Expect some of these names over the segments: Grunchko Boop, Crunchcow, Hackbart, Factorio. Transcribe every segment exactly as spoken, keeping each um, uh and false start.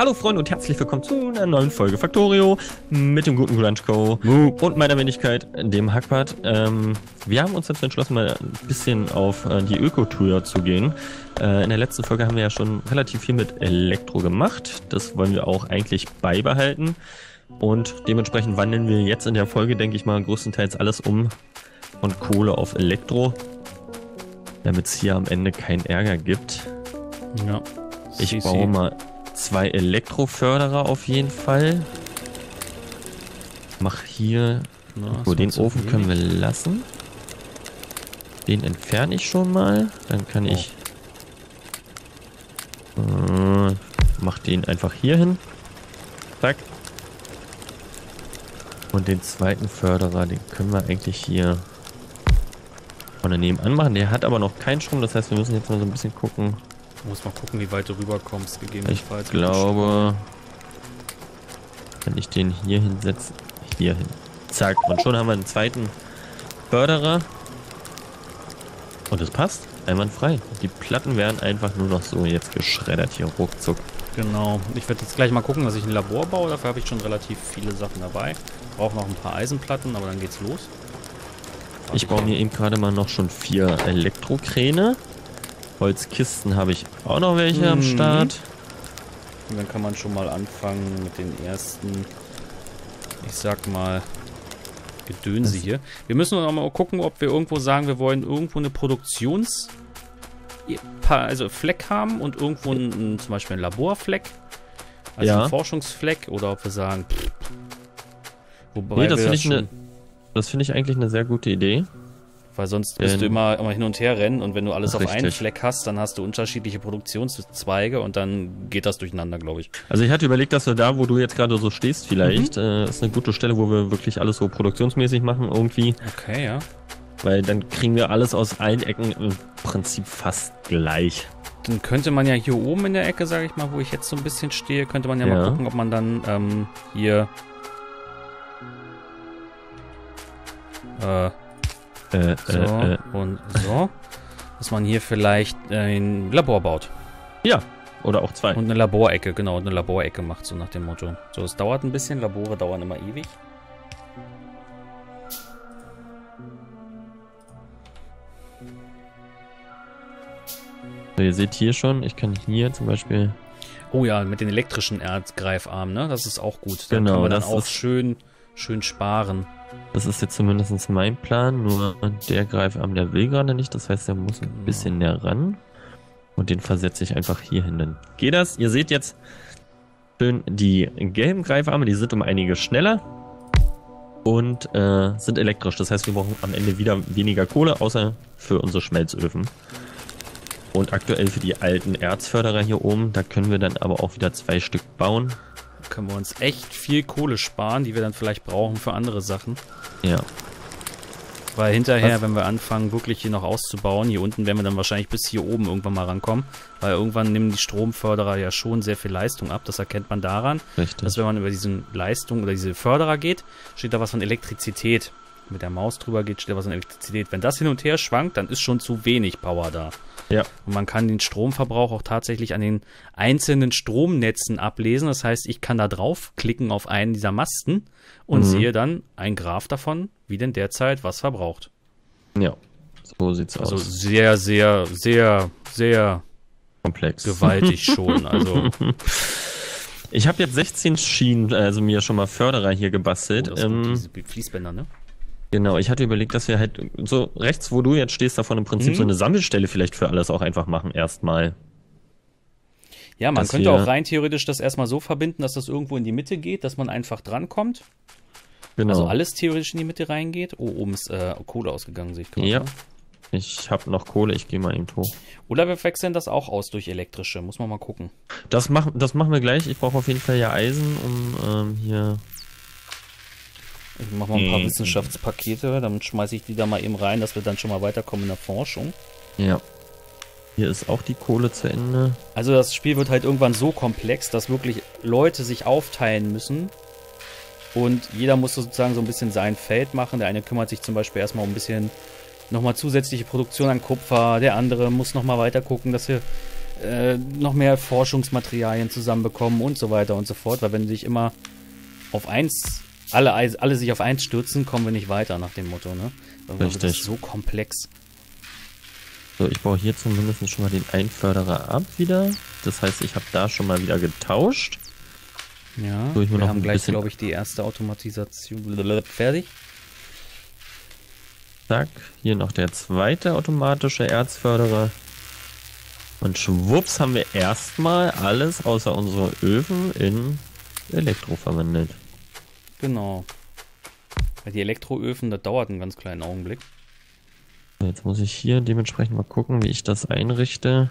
Hallo Freunde und herzlich willkommen zu einer neuen Folge Factorio mit dem guten Grunchko Boop und meiner Wenigkeit, dem Hackbart. Ähm, wir haben uns jetzt entschlossen, mal ein bisschen auf äh, die Öko-Tour zu gehen. Äh, in der letzten Folge haben wir ja schon relativ viel mit Elektro gemacht. Das wollen wir auch eigentlich beibehalten. Und dementsprechend wandeln wir jetzt in der Folge, denke ich mal, größtenteils alles um von Kohle auf Elektro, damit es hier am Ende keinen Ärger gibt. Ja. Ich sie, baue sie. mal zwei Elektroförderer auf jeden Fall. Mach hier... Na, gut, den Ofen können wir lassen. Den entferne ich schon mal. Dann kann oh. ich... Äh, mach den einfach hier hin. Zack. Und den zweiten Förderer, den können wir eigentlich hier von nebenan machen. Der hat aber noch keinen Strom, das heißt, wir müssen jetzt mal so ein bisschen gucken. Du musst mal gucken, wie weit du rüber kommst, gegebenenfalls. Ich glaube, wenn ich den hier hinsetze, hier hin. Zack, und schon haben wir einen zweiten Förderer. Und es passt, einwandfrei. Die Platten werden einfach nur noch so jetzt geschreddert hier ruckzuck. Genau, ich werde jetzt gleich mal gucken, dass ich ein Labor baue. Dafür habe ich schon relativ viele Sachen dabei. Ich brauche noch ein paar Eisenplatten, aber dann geht's los. War ich baue mir eben gerade mal noch schon vier Elektrokräne. Holzkisten habe ich auch noch welche mhm. am Start. Und dann kann man schon mal anfangen mit den ersten, ich sag mal, Gedönse hier. Wir müssen auch mal gucken, ob wir irgendwo sagen, wir wollen irgendwo eine Produktions... also Fleck haben und irgendwo ein, ein, zum Beispiel ein Laborfleck, also ja. ein Forschungsfleck, oder ob wir sagen... Pff, wobei nee, das finde ich, ne, find ich eigentlich eine sehr gute Idee. Weil sonst Denn, wirst du immer, immer hin und her rennen, und wenn du alles auf richtig. einen Fleck hast, dann hast du unterschiedliche Produktionszweige und dann geht das durcheinander, glaube ich. Also ich hatte überlegt, dass wir da, wo du jetzt gerade so stehst vielleicht, mhm. äh, ist eine gute Stelle, wo wir wirklich alles so produktionsmäßig machen irgendwie. Okay, ja. Weil dann kriegen wir alles aus allen Ecken im Prinzip fast gleich. Dann könnte man ja hier oben in der Ecke, sage ich mal, wo ich jetzt so ein bisschen stehe, könnte man ja, ja. mal gucken, ob man dann ähm, hier... Äh... Äh, so, äh, äh. und so. Dass man hier vielleicht ein Labor baut. Ja, oder auch zwei. Und eine Laborecke, genau, und eine Laborecke macht, so nach dem Motto. So, es dauert ein bisschen, Labore dauern immer ewig. So, ihr seht hier schon, ich kann hier zum Beispiel... Oh ja, mit den elektrischen Erzgreifarmen, ne? Das ist auch gut. Dann genau, können wir dann das auch schön, schön sparen. Das ist jetzt zumindest mein Plan, nur der Greifarm, der will gerade nicht, das heißt, der muss ein bisschen näher ran. Und den versetze ich einfach hier hin, dann geht das. Ihr seht jetzt schön die gelben Greifarme, die sind um einige schneller und äh, sind elektrisch. Das heißt, wir brauchen am Ende wieder weniger Kohle, außer für unsere Schmelzöfen. Und aktuell für die alten Erzförderer hier oben, da können wir dann aber auch wieder zwei Stück bauen. Können wir uns echt viel Kohle sparen, die wir dann vielleicht brauchen für andere Sachen. Ja. Weil hinterher, Was? wenn wir anfangen, wirklich hier noch auszubauen, hier unten werden wir dann wahrscheinlich bis hier oben irgendwann mal rankommen, weil irgendwann nehmen die Stromförderer ja schon sehr viel Leistung ab. Das erkennt man daran, Richtig. dass wenn man über diese Leistung oder diese Förderer geht, steht da was von Elektrizität. Mit der Maus drüber geht, steht da was von Elektrizität. Wenn das hin und her schwankt, dann ist schon zu wenig Power da. Ja. Und man kann den Stromverbrauch auch tatsächlich an den einzelnen Stromnetzen ablesen. Das heißt, ich kann da draufklicken auf einen dieser Masten und mhm. sehe dann einen Graph davon, wie denn derzeit was verbraucht. Ja, so sieht's also aus. Also sehr, sehr, sehr, sehr komplex. Gewaltig schon. Also ich habe jetzt sechzehn Schienen, also mir schon mal Förderer hier gebastelt. Oh, ähm, diese Fließbänder, ne? Genau, ich hatte überlegt, dass wir halt so rechts, wo du jetzt stehst, davon im Prinzip mhm. so eine Sammelstelle vielleicht für alles auch einfach machen erstmal. Ja, man dass könnte auch rein theoretisch das erstmal so verbinden, dass das irgendwo in die Mitte geht, dass man einfach drankommt. Genau. Also alles theoretisch in die Mitte reingeht. Oh, oben ist äh, Kohle ausgegangen, sehe ich gerade. Ja, ich habe noch Kohle, ich gehe mal eben hoch. Oder wir wechseln das auch aus durch elektrische, muss man mal gucken. Das, mach, das machen wir gleich, ich brauche auf jeden Fall ja Eisen, um ähm, hier... Ich mache mal ein paar mhm. Wissenschaftspakete, dann schmeiße ich die da mal eben rein, dass wir dann schon mal weiterkommen in der Forschung. Ja. Hier ist auch die Kohle zu Ende. Also das Spiel wird halt irgendwann so komplex, dass wirklich Leute sich aufteilen müssen. Und jeder muss sozusagen so ein bisschen sein Feld machen. Der eine kümmert sich zum Beispiel erstmal um ein bisschen nochmal zusätzliche Produktion an Kupfer. Der andere muss nochmal weiter gucken, dass wir äh, noch mehr Forschungsmaterialien zusammenbekommen und so weiter und so fort. Weil wenn sich immer auf eins, alle, alle sich auf eins stürzen, kommen wir nicht weiter nach dem Motto, ne? Weil richtig. Das ist so komplex. So, ich baue hier zumindest schon mal den Einförderer ab wieder. Das heißt, ich habe da schon mal wieder getauscht. Ja, so, ich wir noch haben ein gleich, glaube ich, die erste Automatisation fertig. Zack, hier noch der zweite automatische Erzförderer. Und schwupps haben wir erstmal alles außer unsere Öfen in Elektro verwandelt. Genau. Die Elektroöfen, das dauert einen ganz kleinen Augenblick. Jetzt muss ich hier dementsprechend mal gucken, wie ich das einrichte.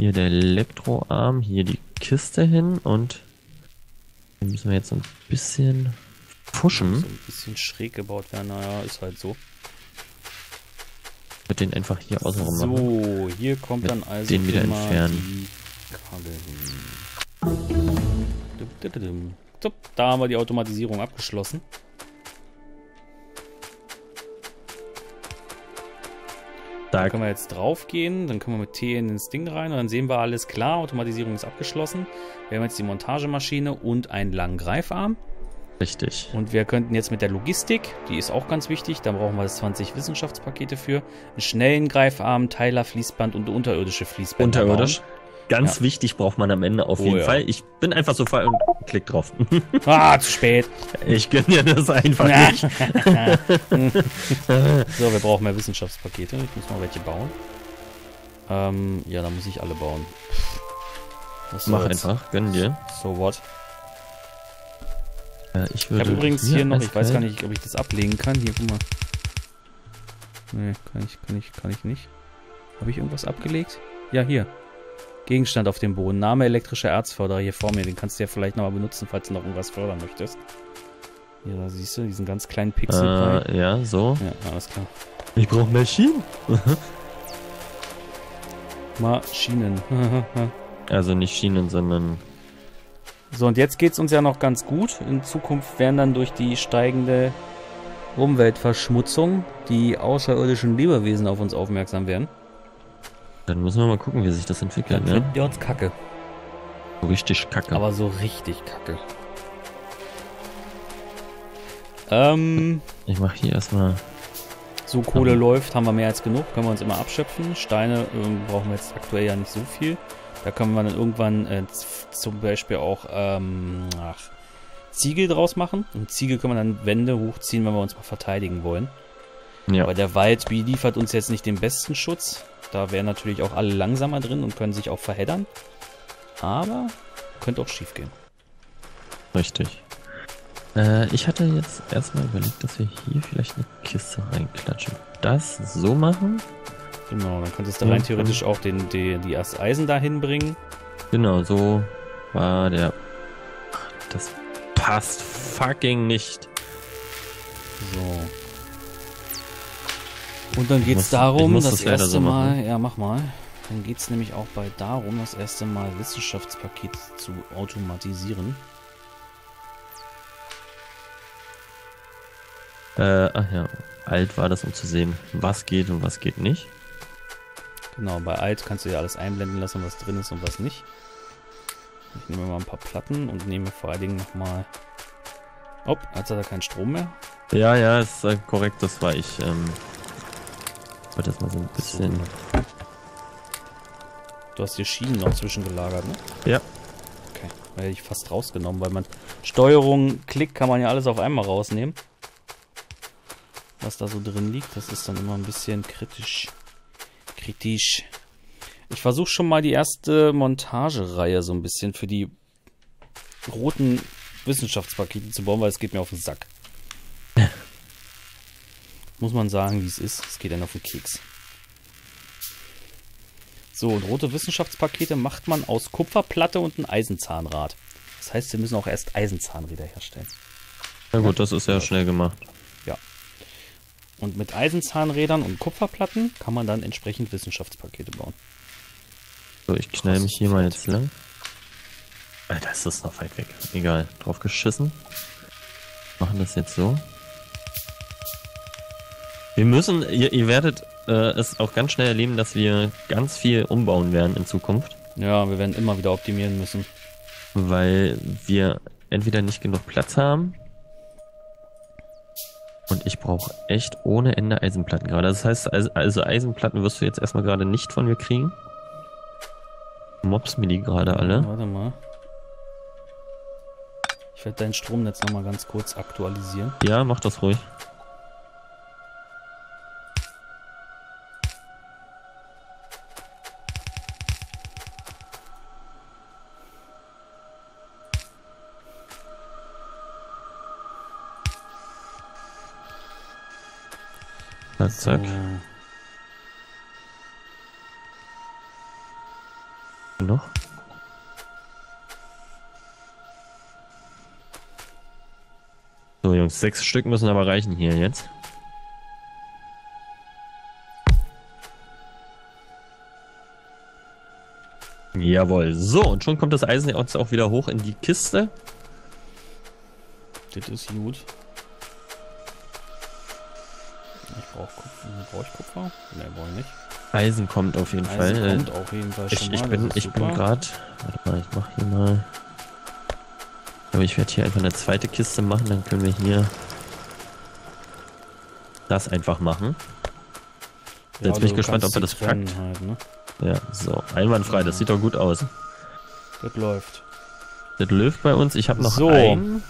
Hier der Elektroarm, hier die Kiste hin und hier müssen wir jetzt so ein bisschen pushen. So ein bisschen schräg gebaut werden, naja, ist halt so. Ich würde den einfach hier außenrum machen. So, hier kommt dann also den wieder entfernen. Die Kabel hin. So, da haben wir die Automatisierung abgeschlossen. Da können wir jetzt drauf gehen, dann können wir mit T in das Ding rein und dann sehen wir, alles klar, Automatisierung ist abgeschlossen. Wir haben jetzt die Montagemaschine und einen langen Greifarm. Richtig. Und wir könnten jetzt mit der Logistik, die ist auch ganz wichtig, da brauchen wir das zwanzig Wissenschaftspakete für, einen schnellen Greifarm, Teiler, Fließband und unterirdische Fließbänder. Unterirdisch? Bauen. Ganz ja. wichtig braucht man am Ende auf oh, jeden ja. Fall. Ich bin einfach so frei und klick drauf. Ah, zu spät. Ich gönne dir das einfach nicht. So, wir brauchen mehr Wissenschaftspakete. Ich muss mal welche bauen. Ähm, ja, da muss ich alle bauen. Das Mach jetzt. einfach, gönn dir. So what? Ja, ich würde ich habe übrigens hier noch, ich weiß gar nicht, ob ich das ablegen kann. Hier, guck mal. Nee, kann ich, kann ich, kann ich nicht. Habe ich irgendwas abgelegt? Ja, hier. Gegenstand auf dem Boden. Name elektrischer Erzförderer hier vor mir. Den kannst du ja vielleicht nochmal benutzen, falls du noch irgendwas fördern möchtest. Hier, da siehst du diesen ganz kleinen Pixel. Äh, ja, so. Ja, alles klar. Ich brauche Maschinen. Maschinen. Also nicht Schienen, sondern... So, und jetzt geht es uns ja noch ganz gut. In Zukunft werden dann durch die steigende Umweltverschmutzung die außerirdischen Lebewesen auf uns aufmerksam werden. Dann müssen wir mal gucken, wie sich das entwickelt. Dann wird ja uns kacke. So richtig kacke. Aber so richtig kacke. Ähm. Ich mache hier erstmal. So Kohle läuft, haben wir mehr als genug. Können wir uns immer abschöpfen. Steine äh, brauchen wir jetzt aktuell ja nicht so viel. Da können wir dann irgendwann äh, zum Beispiel auch ähm, ach, Ziegel draus machen. Und Ziegel können wir dann Wände hochziehen, wenn wir uns mal verteidigen wollen. Ja. Aber der Wald liefert uns jetzt nicht den besten Schutz. Da wären natürlich auch alle langsamer drin und können sich auch verheddern. Aber könnte auch schief gehen. Richtig. Äh, ich hatte jetzt erstmal überlegt, dass wir hier vielleicht eine Kiste reinklatschen. Das so machen. Genau, dann könntest du ja rein theoretisch auch den, den, die erst Eisen dahin bringen. Genau, so war der... Das passt fucking nicht. So. Und dann geht es darum, das, das erste so Mal, ja mach mal, dann geht es nämlich auch bald darum, das erste Mal Wissenschaftspaket zu automatisieren. Äh, ach ja, alt war das, um zu sehen, was geht und was geht nicht. Genau, bei alt kannst du ja alles einblenden lassen, was drin ist und was nicht. Ich nehme mal ein paar Platten und nehme vor allen Dingen nochmal... Oh, jetzt hat er keinen Strom mehr. Ja, ja, ist äh, korrekt, das war ich, ähm... Ich wollte das mal so ein bisschen... Du hast die Schienen noch zwischengelagert, ne? Ja. Okay, hätte ich fast rausgenommen, weil man... Steuerung, Klick, kann man ja alles auf einmal rausnehmen. Was da so drin liegt, das ist dann immer ein bisschen kritisch. Kritisch. Ich versuche schon mal die erste Montagereihe so ein bisschen für die roten Wissenschaftspakete zu bauen, weil es geht mir auf den Sack. Muss man sagen, wie es ist. Es geht dann auf den Keks. So, und rote Wissenschaftspakete macht man aus Kupferplatte und einem Eisenzahnrad. Das heißt, wir müssen auch erst Eisenzahnräder herstellen. Ja gut, das ist ja schnell gemacht. Ja. Und mit Eisenzahnrädern und Kupferplatten kann man dann entsprechend Wissenschaftspakete bauen. So, ich knall mich hier mal jetzt lang. Alter, ist das noch weit weg. Egal, drauf geschissen. Machen das jetzt so. Wir müssen, ihr, ihr werdet äh, es auch ganz schnell erleben, dass wir ganz viel umbauen werden in Zukunft. Ja, wir werden immer wieder optimieren müssen. Weil wir entweder nicht genug Platz haben und ich brauche echt ohne Ende Eisenplatten gerade. Das heißt, also Eisenplatten wirst du jetzt erstmal gerade nicht von mir kriegen. Mobs mir die gerade alle. Warte mal. Ich werde dein Stromnetz nochmal ganz kurz aktualisieren. Ja, mach das ruhig. Zack. So. Noch? So, Jungs, sechs Stück müssen aber reichen hier jetzt. Jawohl. So, und schon kommt das Eisen jetzt auch wieder hoch in die Kiste. Das ist gut. Brauche ich Kupfer? Ne, brauche ich nicht. Eisen kommt auf jeden Eisen Fall. Kommt auf jeden Fall schon ich, ich bin, ich bin gerade. Warte mal, ich mache hier mal. Aber ich werde hier einfach eine zweite Kiste machen, dann können wir hier das einfach machen. Ja, jetzt bin ich gespannt, ob er das packt. Halt, ne? Ja, so. Einwandfrei, das sieht doch gut aus. Das läuft. Das läuft bei uns. Ich habe noch so. Einen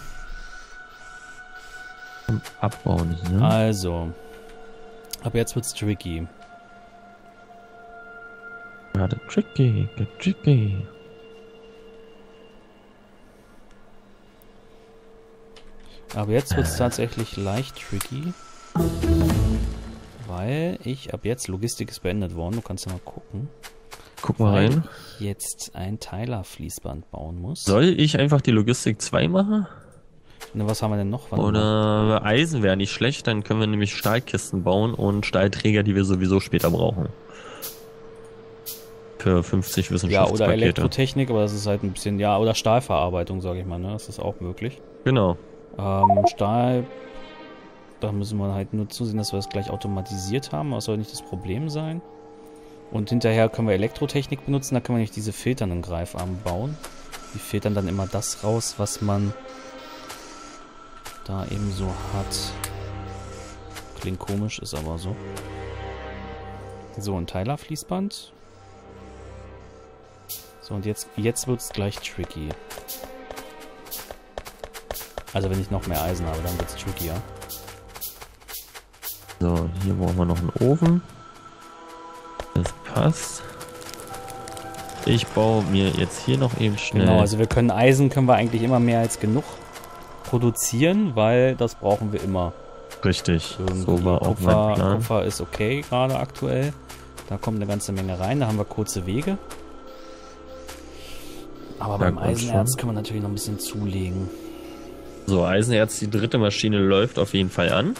zum Abbauen hier. Also. Aber jetzt wird's tricky. Ja, der tricky, der tricky. Aber jetzt wird's äh. tatsächlich leicht tricky. Weil ich ab jetzt, Logistik ist beendet worden, du kannst ja mal gucken. Guck mal rein. Ich jetzt ein Teilerfließband bauen muss. Soll ich einfach die Logistik zwei machen? Ne, was haben wir denn noch? Wann Oder noch? Eisen wäre nicht schlecht, dann können wir nämlich Stahlkisten bauen und Stahlträger, die wir sowieso später brauchen. Für fünfzig Wissenschaftspakete. Ja, oder Elektrotechnik, aber das ist halt ein bisschen, ja, oder Stahlverarbeitung, sage ich mal, ne? Das ist auch möglich. Genau. Ähm, Stahl, da müssen wir halt nur zusehen, dass wir das gleich automatisiert haben, das soll nicht das Problem sein. Und hinterher können wir Elektrotechnik benutzen, da können wir nämlich diese filternden Greifarme bauen. Die filtern dann immer das raus, was man da eben so hat. Klingt komisch, ist aber so. So, ein Teilerfließband. So, und jetzt, jetzt wird es gleich tricky. Also wenn ich noch mehr Eisen habe, dann wird es trickier. So, hier brauchen wir noch einen Ofen. Das passt. Ich baue mir jetzt hier noch eben schnell. Genau, also wir können Eisen, können wir eigentlich immer mehr als genug produzieren, weil das brauchen wir immer. Richtig. Irgendwie so war auch Kupfer, mein Plan. Kupfer ist okay gerade aktuell. Da kommt eine ganze Menge rein. Da haben wir kurze Wege. Aber da beim Eisenerz können wir natürlich noch ein bisschen zulegen. So, Eisenerz, die dritte Maschine läuft auf jeden Fall an.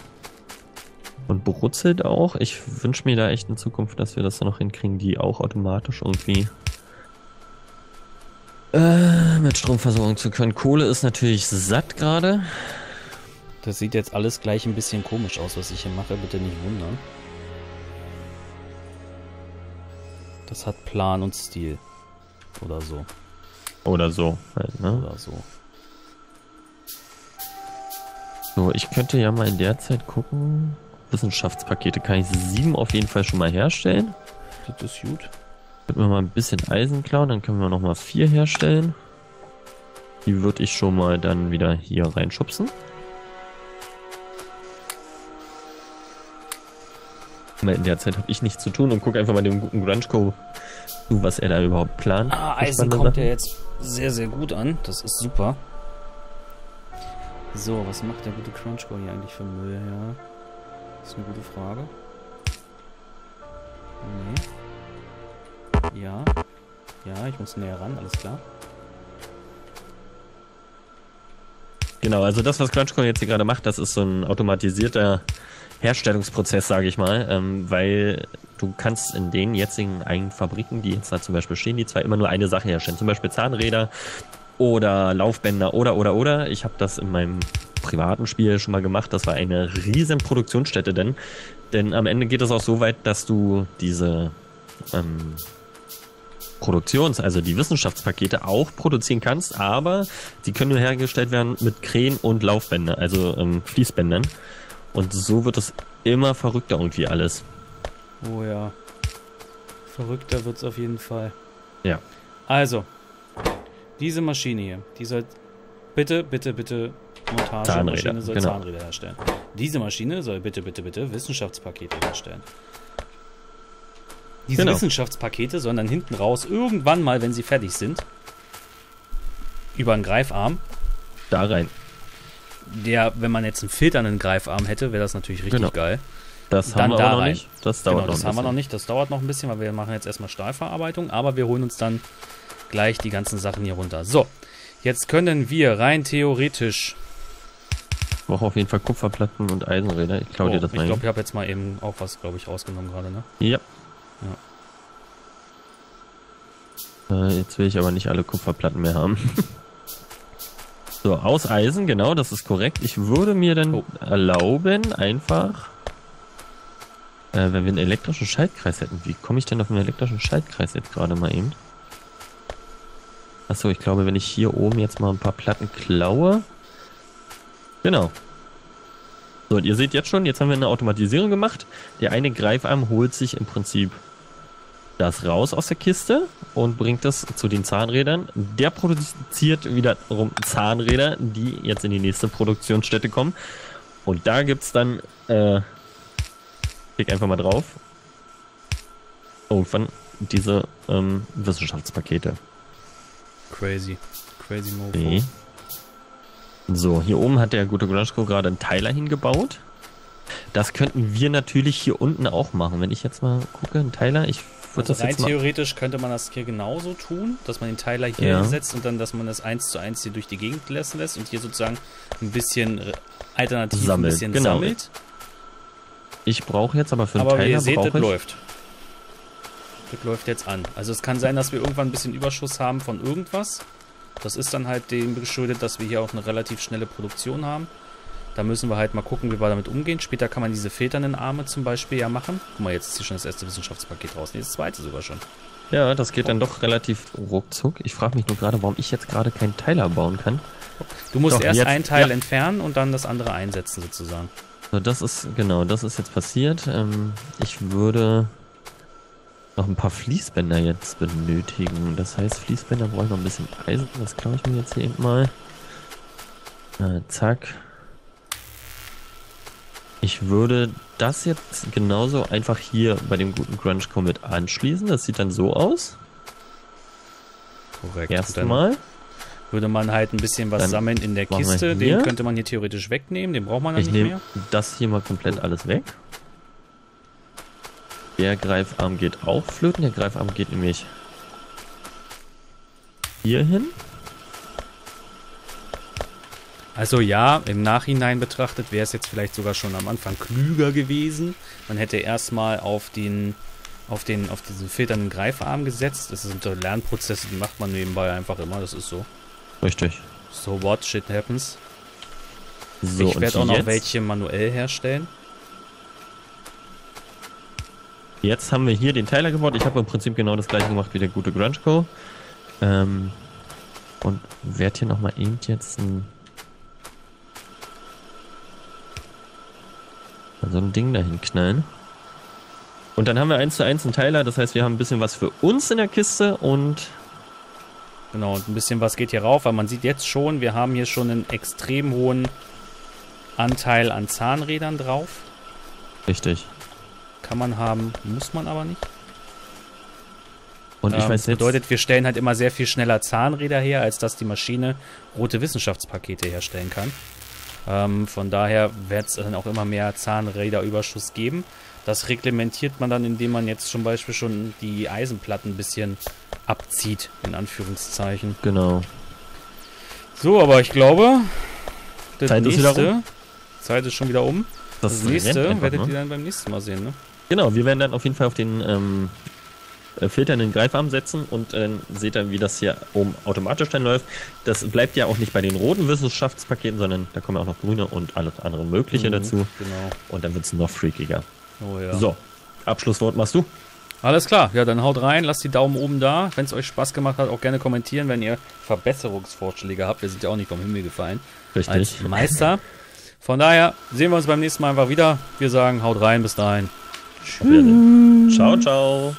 Und brutzelt auch. Ich wünsche mir da echt in Zukunft, dass wir das noch hinkriegen, die auch automatisch irgendwie mit Strom versorgen zu können. Kohle ist natürlich satt gerade. Das sieht jetzt alles gleich ein bisschen komisch aus, was ich hier mache. Bitte nicht wundern. Das hat Plan und Stil. Oder so. Oder so. Halt, ne? Oder so. So, ich könnte ja mal in der Zeit gucken. Wissenschaftspakete kann ich sieben auf jeden Fall schon mal herstellen. Das ist gut. Können wir mal ein bisschen Eisen klauen, dann können wir nochmal vier herstellen. Die würde ich schon mal dann wieder hier reinschubsen. In der Zeit habe ich nichts zu tun und gucke einfach mal dem guten Grunchko, was er da überhaupt plant. Ah, Eisen kommt ja jetzt sehr, sehr gut an. Das ist super. So, was macht der gute Grunchko hier eigentlich für Müll? Ja, das ist eine gute Frage. Nee. Ja, ja, ich muss näher ran, alles klar. Genau, also das, was Crunchcow jetzt hier gerade macht, das ist so ein automatisierter Herstellungsprozess, sage ich mal, ähm, weil du kannst in den jetzigen eigenen Fabriken, die jetzt da zum Beispiel stehen, die zwar immer nur eine Sache herstellen, zum Beispiel Zahnräder oder Laufbänder oder, oder, oder. Ich habe das in meinem privaten Spiel schon mal gemacht. Das war eine riesen Produktionsstätte, denn, denn am Ende geht es auch so weit, dass du diese ähm, Produktions-, also die Wissenschaftspakete auch produzieren kannst, aber die können nur hergestellt werden mit Krähen und Laufbändern, also ähm, Fließbändern. Und so wird es immer verrückter irgendwie alles. Oh ja. Verrückter wird es auf jeden Fall. Ja. Also, diese Maschine hier, die soll bitte, bitte, bitte Montagemaschine soll genau. Zahnräder herstellen. Diese Maschine soll bitte, bitte, bitte Wissenschaftspakete herstellen. Diese genau. Wissenschaftspakete sollen dann hinten raus irgendwann mal, wenn sie fertig sind, über einen Greifarm. Da rein. Der, wenn man jetzt einen filternden Greifarm hätte, wäre das natürlich richtig genau. geil. Das haben dann wir da auch noch rein. nicht. Das dauert genau, noch das ein haben wir noch nicht. Das dauert noch ein bisschen, weil wir machen jetzt erstmal Stahlverarbeitung, aber wir holen uns dann gleich die ganzen Sachen hier runter. So, jetzt können wir rein theoretisch... Ich brauche auf jeden Fall Kupferplatten und Eisenräder. Ich glaube, oh, dir das mal. Ich glaube, ich habe jetzt mal eben auch was, glaube ich, rausgenommen gerade, ne? Ja. ja. Äh, jetzt will ich aber nicht alle Kupferplatten mehr haben. So, aus Eisen, genau, das ist korrekt. Ich würde mir dann oh. erlauben, einfach... Äh, wenn wir einen elektrischen Schaltkreis hätten. Wie komme ich denn auf einen elektrischen Schaltkreis jetzt gerade mal eben? Achso, ich glaube, wenn ich hier oben jetzt mal ein paar Platten klaue. Genau. So, und ihr seht jetzt schon, jetzt haben wir eine Automatisierung gemacht. Der eine Greifarm holt sich im Prinzip das raus aus der Kiste und bringt das zu den Zahnrädern. Der produziert wiederum Zahnräder, die jetzt in die nächste Produktionsstätte kommen. Und da gibt es dann... Äh, Klick einfach mal drauf. Irgendwann diese ähm, Wissenschaftspakete. Crazy. Crazy Mofo. Okay. So, hier oben hat der gute Grunchko gerade einen Teiler hingebaut. Das könnten wir natürlich hier unten auch machen. Wenn ich jetzt mal gucke, einen Teiler, ich würde also das rein jetzt mal... theoretisch könnte man das hier genauso tun, dass man den Teiler hier ja. hinsetzt und dann, dass man das eins zu eins hier durch die Gegend lassen lässt und hier sozusagen ein bisschen alternativ sammelt. ein bisschen genau. sammelt. Ich brauche jetzt aber für den aber Teiler. Aber ihr seht, das läuft. Das läuft jetzt an. Also es kann sein, dass wir irgendwann ein bisschen Überschuss haben von irgendwas. Das ist dann halt dem geschuldet, dass wir hier auch eine relativ schnelle Produktion haben. Da müssen wir halt mal gucken, wie wir damit umgehen. Später kann man diese filternden Arme zum Beispiel ja machen. Guck mal, jetzt ist hier schon das erste Wissenschaftspaket raus. Nee, das zweite sogar schon. Ja, das geht dann doch relativ ruckzuck. Ich frage mich nur gerade, warum ich jetzt gerade keinen Teiler bauen kann. Du musst doch, erst jetzt, einen Teil ja. entfernen und dann das andere einsetzen sozusagen. So, das ist, genau, das ist jetzt passiert. Ähm, ich würde noch ein paar Fließbänder jetzt benötigen. Das heißt, Fließbänder brauche ich noch ein bisschen Eisen. Das klaue ich mir jetzt hier eben mal. Äh, zack. Ich würde das jetzt genauso einfach hier bei dem guten Grunchko mit anschließen. Das sieht dann so aus. Korrekt. Erstmal. Würde man halt ein bisschen was dann sammeln in der Kiste. Den könnte man hier theoretisch wegnehmen. Den braucht man dann ich nicht mehr. Ich nehme das hier mal komplett alles weg. Der Greifarm geht auch flöten. Der Greifarm geht nämlich hier hin. Also ja, im Nachhinein betrachtet wäre es jetzt vielleicht sogar schon am Anfang klüger gewesen. Man hätte erstmal auf den... auf den auf diesen filternden Greifarm gesetzt. Das sind so Lernprozesse, die macht man nebenbei einfach immer, das ist so. Richtig. So what, shit happens. So, ich werde auch noch welche manuell herstellen. Jetzt haben wir hier den Teiler gebaut. Ich habe im Prinzip genau das gleiche gemacht wie der gute Grunchko. Ähm, und werde hier nochmal eben jetzt ein... so ein Ding dahin knallen. Und dann haben wir eins zu eins einen Teiler, das heißt, wir haben ein bisschen was für uns in der Kiste und... Genau, und ein bisschen was geht hier rauf, weil man sieht jetzt schon, wir haben hier schon einen extrem hohen Anteil an Zahnrädern drauf. Richtig. Kann man haben, muss man aber nicht. Und ich ähm, weiß jetzt... Das bedeutet, wir stellen halt immer sehr viel schneller Zahnräder her, als dass die Maschine rote Wissenschaftspakete herstellen kann. Ähm, von daher wird es dann auch immer mehr Zahnräderüberschuss geben. Das reglementiert man dann, indem man jetzt zum Beispiel schon die Eisenplatten ein bisschen abzieht, in Anführungszeichen. Genau. So, aber ich glaube, das Zeit nächste, ist wieder um. Zeit ist schon wieder um. Das, das nächste einfach, werdet ne? ihr dann beim nächsten Mal sehen, ne? Genau, wir werden dann auf jeden Fall auf den ähm, Filter in den Greifarm setzen und äh, seht dann, wie das hier oben automatisch dann läuft. Das bleibt ja auch nicht bei den roten Wissenschaftspaketen, sondern da kommen ja auch noch grüne und alles andere Mögliche mhm, dazu. Genau. Und dann wird es noch freakiger. Oh ja. So, Abschlusswort machst du. Alles klar, ja, dann haut rein, lasst die Daumen oben da. Wenn es euch Spaß gemacht hat, auch gerne kommentieren, wenn ihr Verbesserungsvorschläge habt. Wir sind ja auch nicht vom Himmel gefallen. Richtig. Als Meister. Von daher sehen wir uns beim nächsten Mal einfach wieder. Wir sagen, haut rein, bis dahin. Tschüss. Ciao, ciao.